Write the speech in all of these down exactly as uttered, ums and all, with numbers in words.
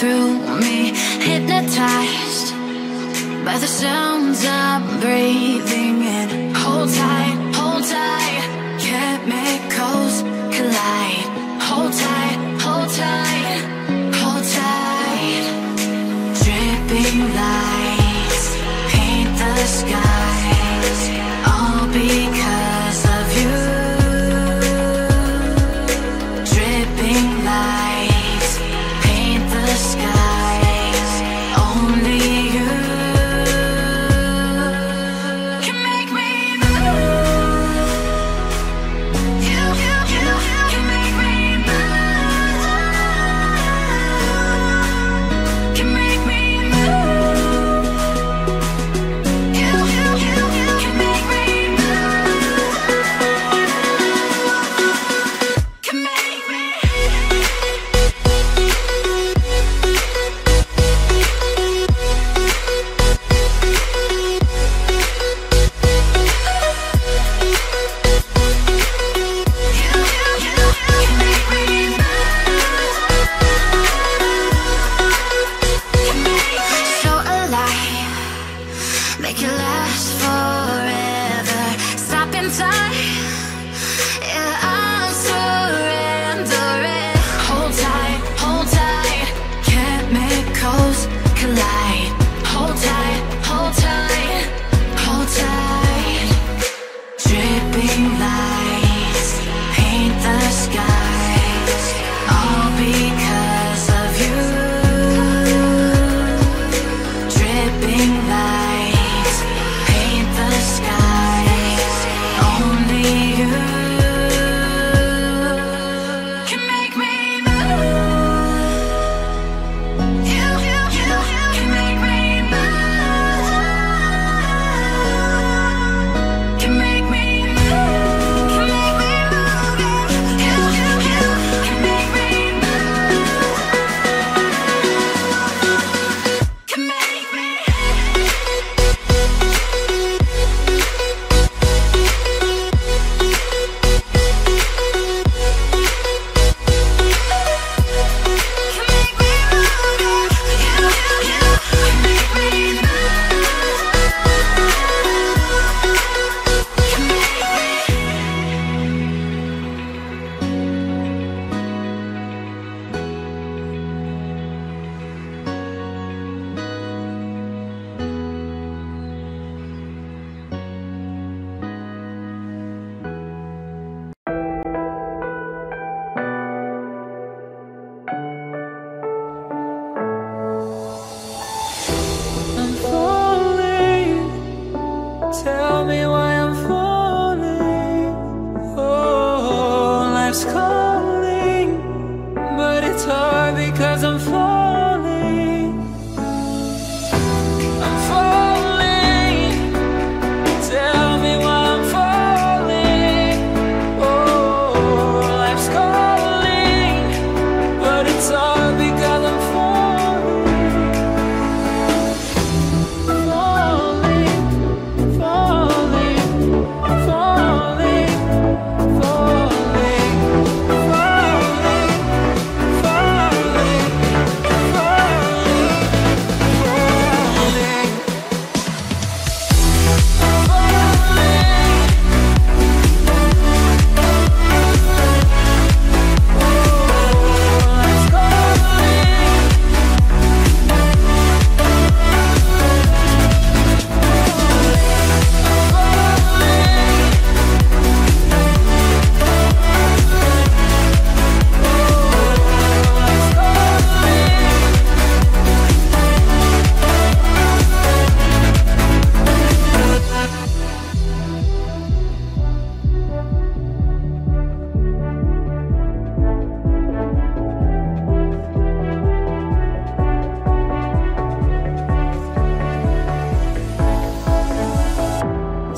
through me, hypnotized by the sounds I'm breathing in. Hold tight, hold tight, chemicals collide. Hold tight, hold tight, hold tight. Dripping lights paint the skies, all because of you. Dripping lights paint the skies, only you can make me move. You, you, you, you can make me move. Can make me move. You, you, you, you can make me move. Can make me. Make it last forever. Stop in time. Yeah, I'll surrender it. Hold tight, hold tight. Chemicals collide. Hold tight, hold tight, hold tight. Dripping lights paint the skies, all because of you. Dripping lights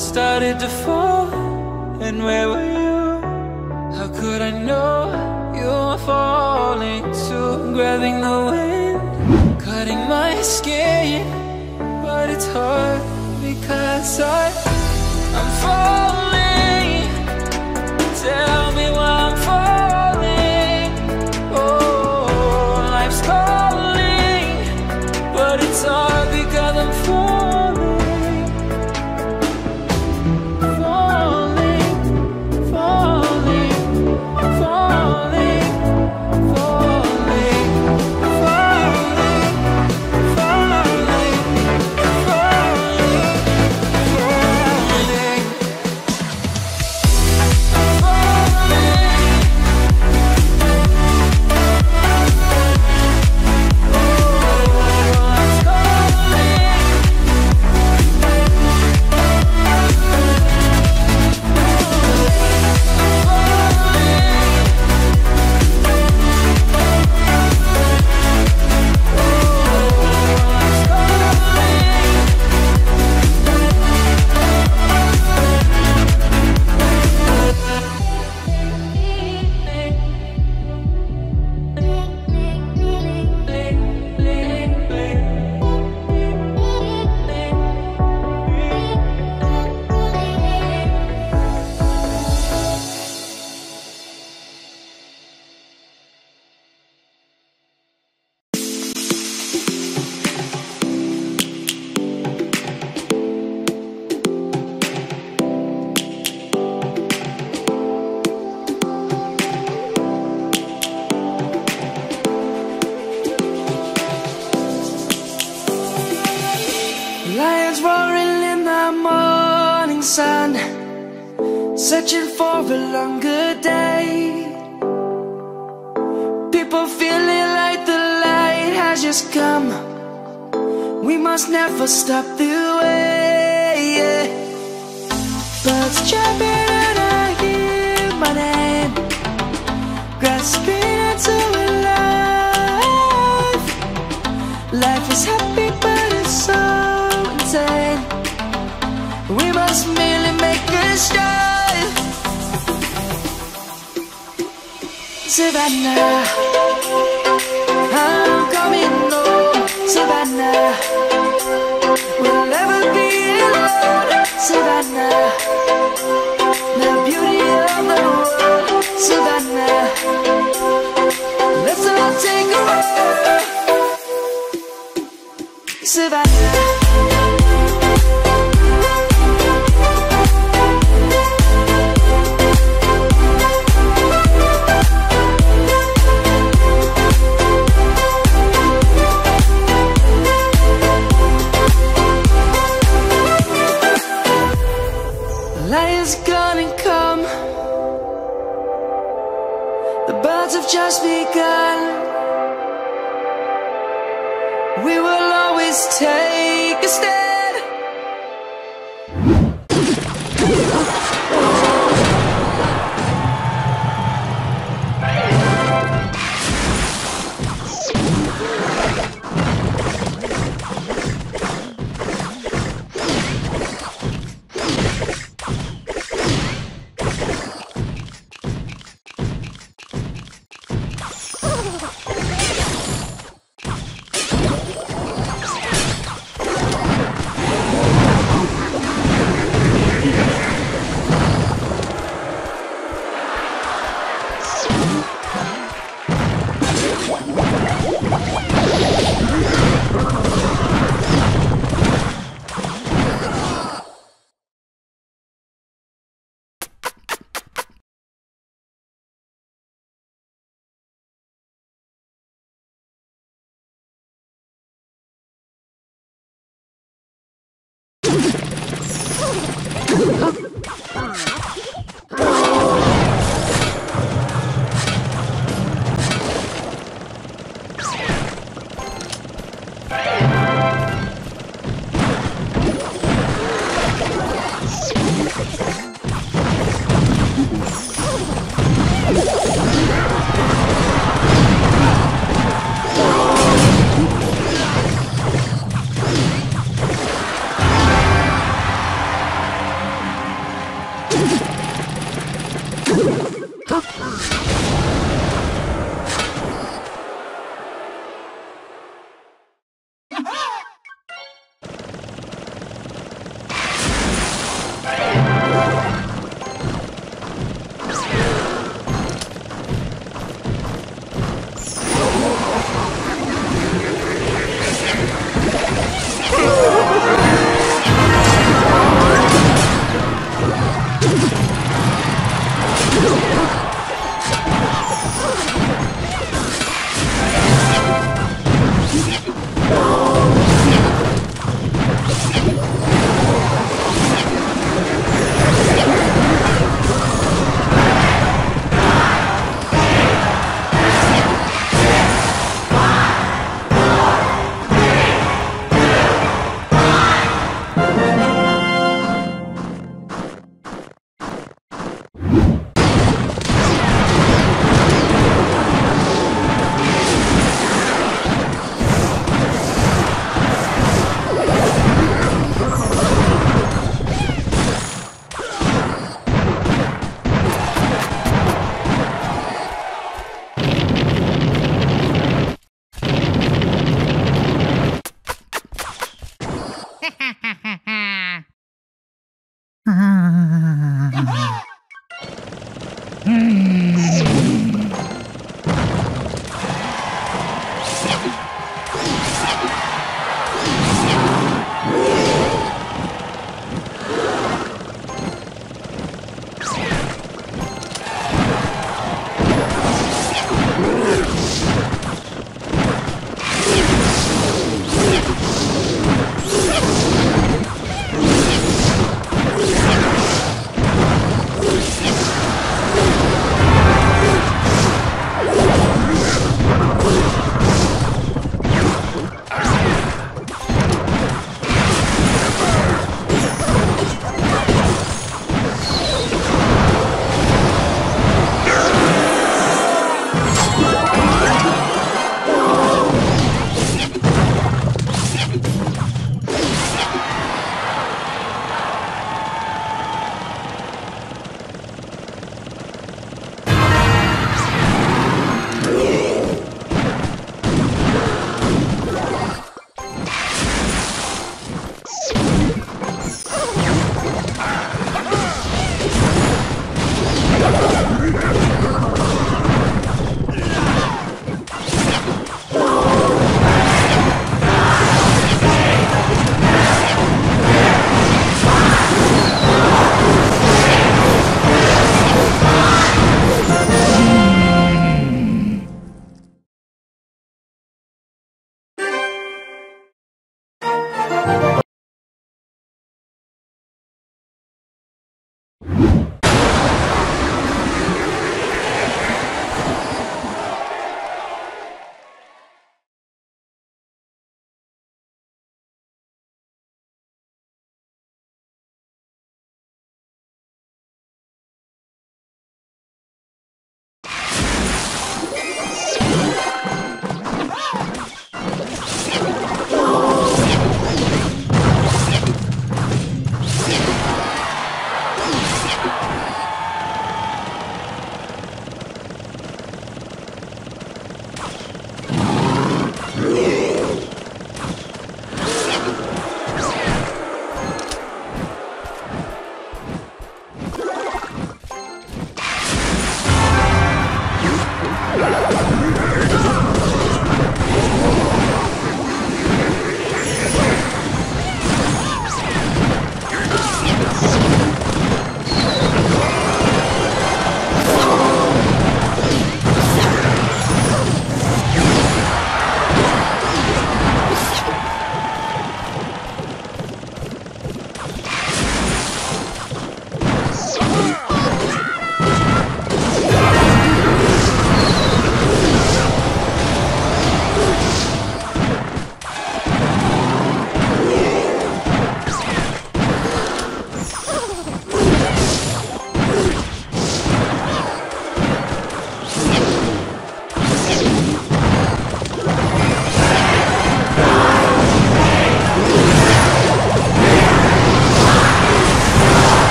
started to fall, and where were you? How could I know you were falling too? Grabbing the wind, cutting my skin, but it's hard because I, I'm falling. Tell me why I'm falling. Oh, life's calling. is roaring in the morning sun, searching for a longer day. People feeling like the light has just come. We must never stop the way, yeah. Birds chirping and I hear my name, grasping into a life. Life is happy but it's so insane. We must merely make a start. Savannah, I'm coming home. Savannah, we'll never be alone. Savannah, the beauty of the world. Savannah, let's all take a ride. Savannah. Light is gonna come. The birds have just begun. We will always take a stand.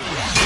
Yeah.